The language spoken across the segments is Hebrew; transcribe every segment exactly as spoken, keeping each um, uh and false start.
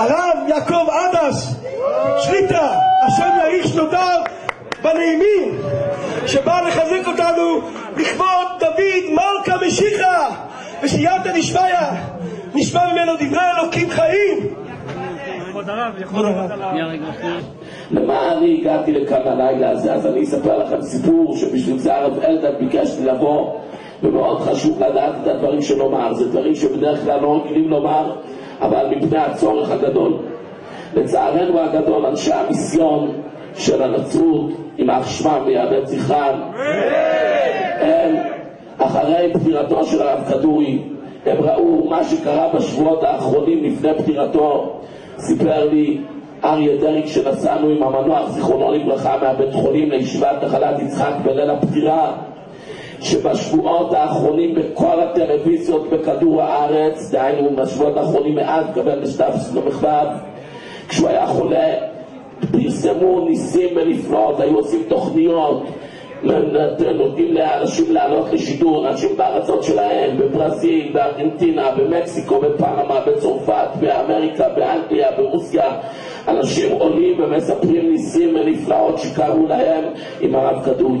הרב יעקב עדס שליטה, השם יאריך שנותיו בנעימים, שבא לחזק אותנו לכבוד דוד מלכה משיחה, ושייתא דשמיא נשמע ממנו דברי אלוקים חיים. כבוד הרב, כבוד הרב, למה אני הגעתי לכאן הלילה הזה? אז אני אספר לכם סיפור שבשביל זה הרב אלדד ביקשתי לבוא, ומאוד חשוב לדעת את הדברים שנאמר. זה דברים שבדרך כלל לא רגילים לומר, אבל מפני הצורך הגדול. לצערנו הגדול, אנשי המיסיון של הנצרות, עם החשמם ויעבד זכרן, הם, אחרי פטירתו של הרב כדורי, הם ראו מה שקרה בשבועות האחרונים לפני פטירתו. סיפר לי אריה דרק שנסענו עם המנוח זיכרונו לברכה מהבית חולים לישיבת נחלת יצחק בליל הפטירה, שבשבועות האחרונים בכל הטלוויזיות בכדור הארץ, דהיינו בשבועות האחרונים מאז גבל בשטף סמ"ו, כשהוא היה חולה פרסמו ניסים ונפלאות, היו עושים תוכניות, נותנים לאנשים לעלות לשידור, אנשים בארצות שלהם, בברזיל, בארגנטינה, במקסיקו, בפנמה, בצרפת, באמריקה, באנגליה, ברוסיה, אנשים עולים ומספרים ניסים ונפלאות שקרו להם עם הרב כדורי.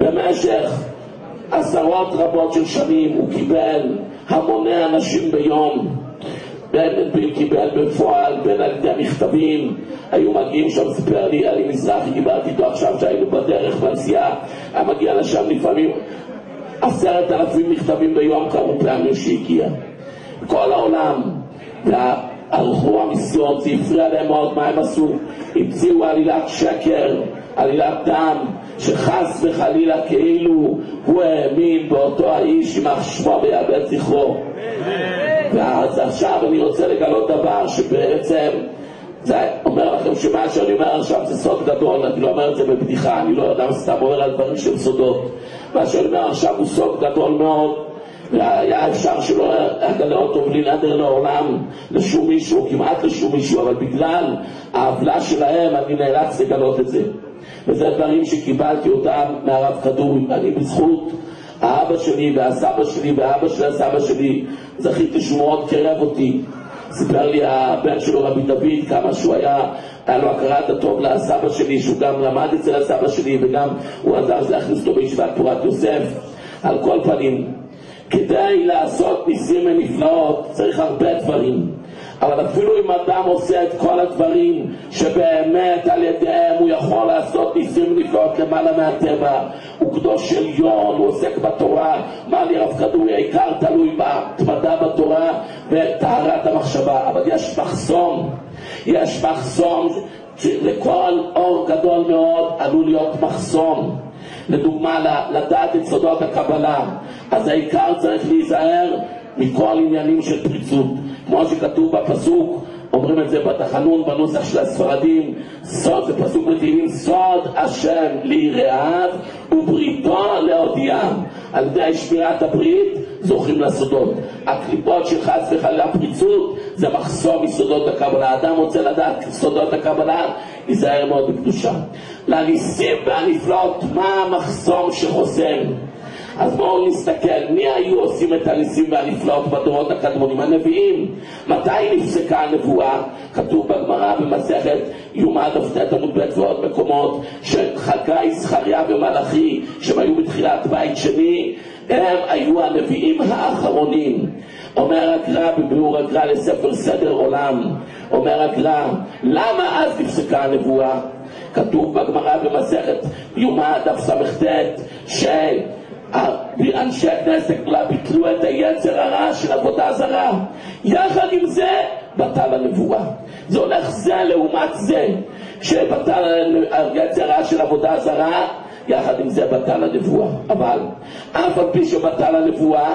במשך עשרות רבות של שנים הוא קיבל המוני אנשים ביום, בין קיבל בפועל, בין על ידי המכתבים. היו מגיעים שם, סיפר לי אלי מזרחי, דיברתי איתו עכשיו שהיינו בדרך בנסיעה, היה מגיע לשם לפעמים עשרת אלפים מכתבים ביום, כמה פעמים שהגיע כל העולם. והלכו המיסיון, זה הפריע להם מאוד. מה הם עשו? המציאו עלילת שקר, עלילת דם, שחס וחלילה כאילו הוא האמין באותו האיש עם החשמו ויאבד זכרו. ואז עכשיו אני רוצה לגלות דבר שבעצם זה אומר לכם שמה שאני אומר עכשיו זה סוד גדול, אני לא אומר את זה בבדיחה, אני לא יודע סתם אומר על דברים של סודות. מה שאני אומר עכשיו הוא סוד גדול מאוד, והיה אפשר שלא אגלה אותו בלי נדר לעולם לשום מישהו, כמעט לשום מישהו, אבל בגלל העוולה שלהם אני נאלץ לגלות את זה. וזה דברים שקיבלתי אותם מהרב כדורי. אני בזכות האבא שלי והסבא שלי והאבא של הסבא שלי זכיתי שמועות קרב אותי. סיפר לי הבן שלו רבי דוד כמה שהוא היה, היה לו הכרת הטוב לסבא שלי, שהוא גם למד אצל הסבא שלי וגם הוא עזר להכניס אותו בישיבת תורת יוסף. על כל פנים, כדי לעשות ניסים ונפלאות צריך הרבה דברים, אבל אפילו אם אדם עושה את כל הדברים שבאמת על ידיהם הוא יכול לעשות ניסים ונפלאות למעלה מהטבע, הוא קדוש עליון, הוא עוסק בתורה. מה לי הרב כדורי? העיקר תלוי בהתמדה בתורה וטהרת המחשבה. אבל יש מחסום, יש מחסום לכל אור גדול מאוד, עלול להיות מחסום. לדוגמה, לדעת את סודות הקבלה, אז העיקר צריך להיזהר מכל עניינים של פריצות, כמו שכתוב בפסוק, אומרים את זה בתחנון בנוסח של הספרדים, סוד, זה פסוק בתהילים, סוד השם ליראיו ובריתו להודיעם. על ידי שמירת הברית זוכים לסודות. הקליפות של חס וחלילה פריצות זה מחסום מסודות הקבלה. האדם רוצה לדעת סודות הקבלה, ייזהר מאוד בקדושה. לניסים והנפלאות, מה המחסום שחוסם? אז בואו נסתכל, מי היו עושים את הניסים והנפלאות בדורות הקדמונים? הנביאים. מתי נפסקה הנבואה? כתוב בגמרא במסכת יומא דף ט עמוד ב' ועוד מקומות, שחגי, זכריה ומלאכי, שהם היו בתחילת בית שני, הם היו הנביאים האחרונים. אומר הגר"א בביאור הגר"א לספר סדר עולם, אומר הגר"א, למה אז נפסקה הנבואה? כתוב בגמרא במסכת יומא דף סט ש... אנשי הכנסת כולה ביטלו את היצר הרע של עבודה זרה, יחד עם זה בטל הנבואה. זה הולך זה לעומת זה, שבטל היצר הרע של עבודה זרה, יחד עם זה בטל הנבואה. אבל אף על פי שבטל הנבואה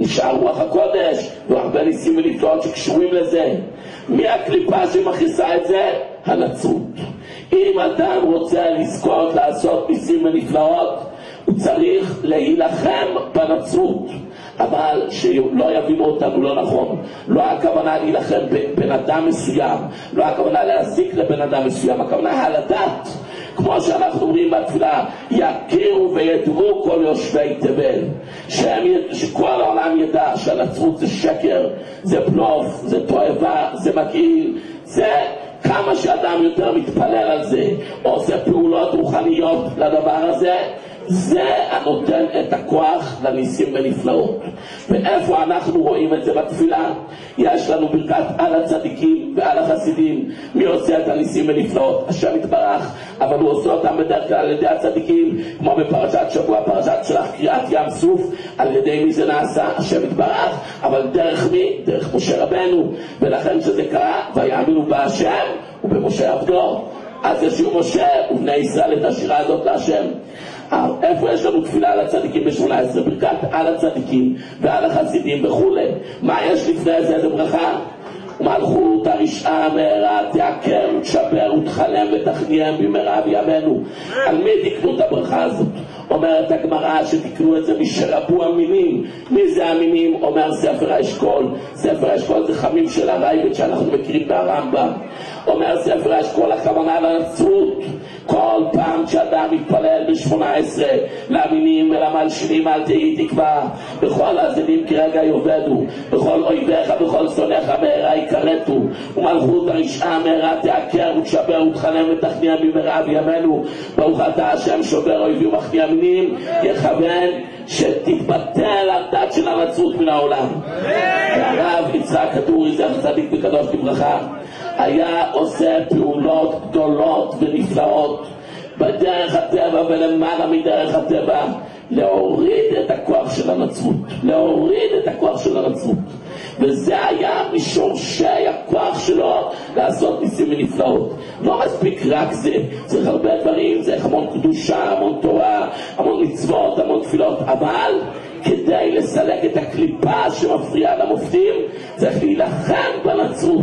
נשאר רוח הקודש והרבה ניסים ונפלאות שקשורים לזה. מי הקליפה שמכניסה את זה? הנצרות. אם אדם רוצה לזכות לעשות ניסים ונפלאות, הוא צריך להילחם בנצרות, אבל שלא יבינו אותנו לא נכון. לא הכוונה להילחם בבן אדם מסוים, לא הכוונה להזיק לבן אדם מסוים, הכוונה על הדת. כמו שאנחנו אומרים בתפילה, יכירו וידעו כל יושבי תבל, שכל העולם ידע שהנצרות זה שקר, זה בלוף, זה תועבה, זה זה מגעיל, זה כמה שאדם יותר מתפלל על זה, עושה פעולות רוחניות לדבר הזה, זה הנותן את הכוח לניסים ונפלאות. ואיפה אנחנו רואים את זה בתפילה? יש לנו ברכת על הצדיקים ועל החסידים. מי עושה את הניסים ונפלאות? השם יתברך, אבל הוא עושה אותם בדרך כלל על ידי הצדיקים, כמו בפרשת שבוע, פרשת שלח, קריאת ים סוף. על ידי מי זה נעשה? השם יתברך, אבל דרך מי? דרך משה רבנו. ולכן שזה קרה, ויאמינו בהשם ובמשה עבדו. אז ישירו משה ובני ישראל את השירה הזאת להשם. איפה יש לנו תפילה על הצדיקים ב-שמונה עשרה? ברכת על הצדיקים ועל החסידים וכו'. מה יש לפני זה? איזה ברכה? מלכות הרשעה מהרה תעקר ותשבר ותחלם ותחניהם במהרה בימינו. על מי תקנו את הברכה הזאת? אומרת הגמרא שתקנו את זה משרבו המינים. מי זה המינים? אומר ספר האשכול. ספר האשכול זה חמים של הרייבד שאנחנו מכירים ברמב"ם. אומר ספר האשכול הכוונה לנצרות. כל פעם שאדם מתפלל ב-שמונה עשרה למינים ולמלשינים אל תהי תקווה, בכל הזנים כרגע יאבדו, בכל אויביך בכל שונאיך מהרה יקרתו, ומלכות הרשעה מהרה תעקר ותשבר ותחנם ותכניע במהרה בימינו. ברוך אתה השם שובר אויבים ומכניע מינים, יכוון שתתבטל הדת של הנצרות מן העולם. הרב יצחק כדורי זכר צדיק וקדוש לברכה היה עושה פעולות גדולות ונפלאות בדרך הטבע ולמעלה מדרך הטבע, להוריד את הכוח של הנצרות, להוריד את הכוח של הנצרות, וזה היה משורשי הכוח שלו לעשות ניסים ונפלאות. לא מספיק רק זה, צריך הרבה דברים, צריך המון קדושה, המון תורה, המון מצוות, המון תפילות, אבל כדי לסלק את הקליפה שמפריעה למופתים צריך להילחם בנצרות.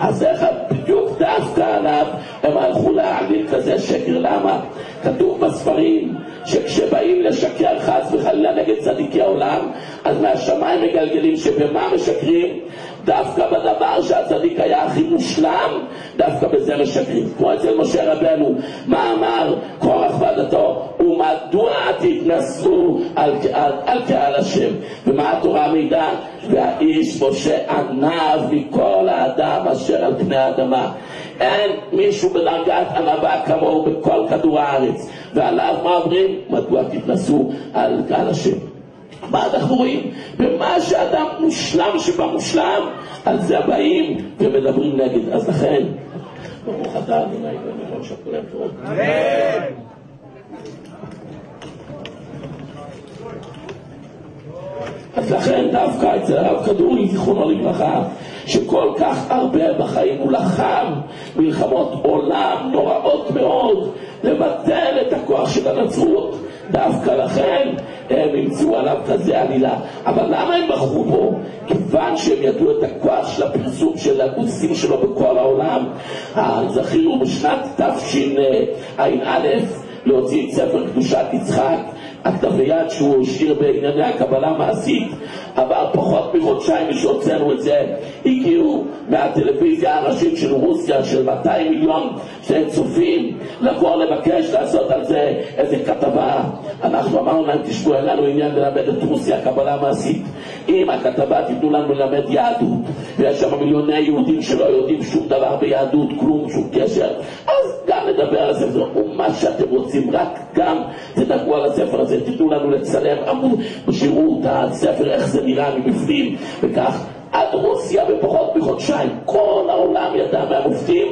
אז איך בדיוק דווקא עליו הם הלכו להעמיד כזה שקר? למה? כתוב בספרים שכשבאים לשקר חס וחלילה נגד צדיקי העולם, אז מהשמיים מגלגלים. שבמה משקרים? דווקא בדבר שהצדיק היה הכי מושלם, דווקא בזה משקרים. כמו אצל משה רבנו, מה אמר קורח ועדתו? ומדוע תתנסו על, על, על קהל השם? ומה התורה מעידה? והאיש משה ענב מכל האדם אשר על פני האדמה. אין מישהו בדרגת ענבה כמוהו בכל כדור הארץ. ועליו מה אומרים? מדוע תתנסו על קהל השם? מה אנחנו רואים? במה שאדם מושלם שבמושלם, על זה באים ומדברים נגד. אז לכן ברוך אתה אדוני ולכל שכולם טוב. אמן. אז לכן דווקא אצל הרב כדורי זיכרונו לברכה, שכל כך הרבה בחיים הוא לחם מלחמות עולם נוראות מאוד לבטל את הכוח של הנצרות, דווקא לכן הם ימצאו עליו כזה עלילה. אבל למה הם בחרו בו? כיוון שהם ידעו את הכוח של הפרסום של הגוסים שלו בכל העולם. זכינו בשנת תשע"א להוציא את ספר קדושת יצחק, הכתב יד שהוא השאיר בענייני הקבלה מעשית. עבר פחות מחודשיים משהוצאנו את זה, הגיעו מהטלוויזיה הראשית של רוסיה של מאתיים מיליון צופים לבוא לבקש לעשות על זה איזה כתבה. אנחנו אמרנו להם, תשמעו, אין לנו עניין ללמד את רוסיה קבלה מעשית. אם הכתבה תיתנו לנו ללמד יהדות, ויש שם מיליוני יהודים שלא יודעים שום דבר ביהדות, כלום, שום קשר, אז גם נדבר על זה. ומה שאתם רוצים, רק גם תדברו על הספר הזה, תיתנו לנו לצלם עמוד ושיראו את הספר איך זה נראה מבפנים. וכך עד רוסיה בפחות מחודשיים כל העולם ידע מהמופתים.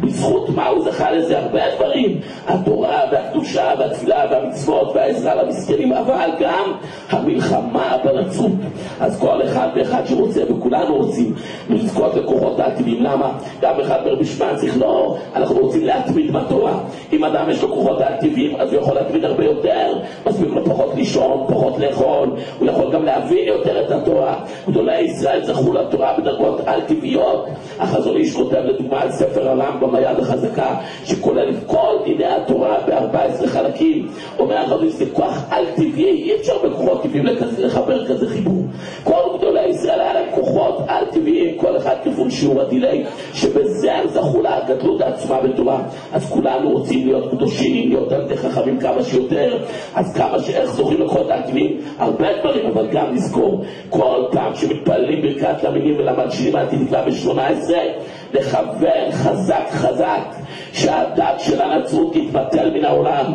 בזכות מה הוא זכה לזה? הרבה דברים, התורה והקדושה והתפילה והמצוות והעזרה למסכנים, אבל גם המלחמה בנצרות. אז כל אחד ואחד שרוצה, וכולנו רוצים לזכות לכוחות העתידים. למה? גם אחד ברבישמן צריך, לא, אנחנו רוצים להתמיד בתורה. אם אדם יש לו כוחות העתידים אז הוא יכול להתמיד הרבה יותר, מספיק לו פחות לישון, פחות לאכול, הוא יכול גם להבין יותר את התורה. גדולי ישראל זכו לתורה בדרגות על-טבעיות. החזון איש כותב לדוגמה על ספר הרמב"ם היד החזקה, שכולל כל דיני התורה ב-ארבעה עשר חלקים. אומר החזון איש, זה כוח על-טבעי, אי אפשר בכוחות טבעיים לחבר כזה חיבור. כל גדולי ישראל היה להם כוחות על-טבעיים, כל אחד כפול עם שיעור הדילי, שבזה הם זכו להגדלות העצמה ולטובה. אז כולנו רוצים להיות קדושים, להיות על ידי חכמים כמה שיותר, אז כמה שאיך זוכים לכל תעקבים, הרבה דברים, אבל גם נזכור, כל פעם שמתפללים ברכת למינים ולמלשינים על תקווה ב-שמונה עשרה, לכוון חזק חזק שהדת של הנצרות יתבטל מן העולם.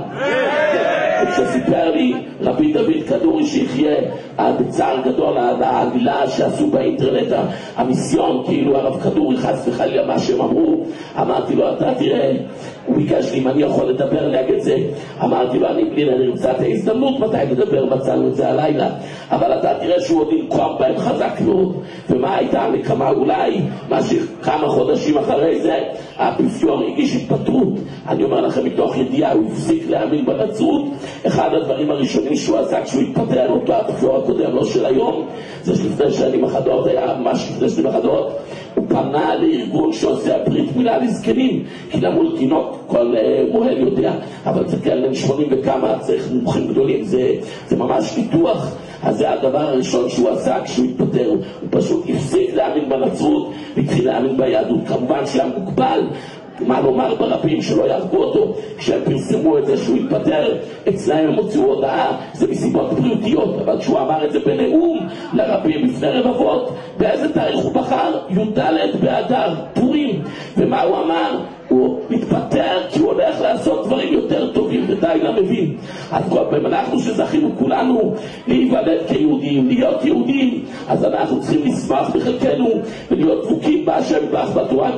וכשסיפר לי רבי דוד כדורי שיחיה בצער גדול העלילה שעשו באינטרנט המיסיון, כאילו הרב כדורי חס וחלילה מה שהם אמרו, אמרתי לו אתה תראה, הוא ביקש לי אם אני יכול לדבר נגד זה, אמרתי לו אני בלי נרמצא את ההזדמנות מתי לדבר, מצאנו את זה הלילה, אבל אתה תראה שהוא עוד ילקום בהם חזק מאוד. ומה הייתה המקמה? אולי מה שכמה חודשים אחרי זה האפיפיור הגיש התפטרות. אני אומר לכם מתוך ידיעה, הוא הפסיק להאמין בנצרות. אחד הדברים הראשונים שהוא עשה כשהוא התפטר, אותו האפיפיור הקודם לא של היום, זה שלפני שנים אחדות, היה ממש לפני שנים אחדות, הוא פנה לארגון שעושה ברית מילה לזקנים, כי למול תינוק כל מוהל יודע, אבל זה כאלה שמונים וכמה, צריך מומחים גדולים, זה, זה ממש פיתוח. אז זה הדבר הראשון שהוא עשה כשהוא התפטר, הוא פשוט הפסיק להאמין בנצרות והתחיל להאמין ביהדות. כמובן שהיה מוגבל, מה לומר ברבים שלא יעזבו אותו. כשהם פרסמו את זה שהוא התפטר, אצלהם הם הוציאו הודעה, זה מסיבות בריאותיות, אבל כשהוא אמר את זה בנאום לרבים לפני רבבות, באיזה תאריך הוא בחר? י"ד באדר, פורים. ומה הוא אמר? הוא מתפטר כי הוא הולך לעשות דברים יותר טובים, ודי למבין. אז כל פעם אנחנו שזכינו כולנו להיוולד כיהודים, להיות יהודים, אז אנחנו צריכים לשמח בחלקנו ולהיות דבוקים בהשם ובתורה.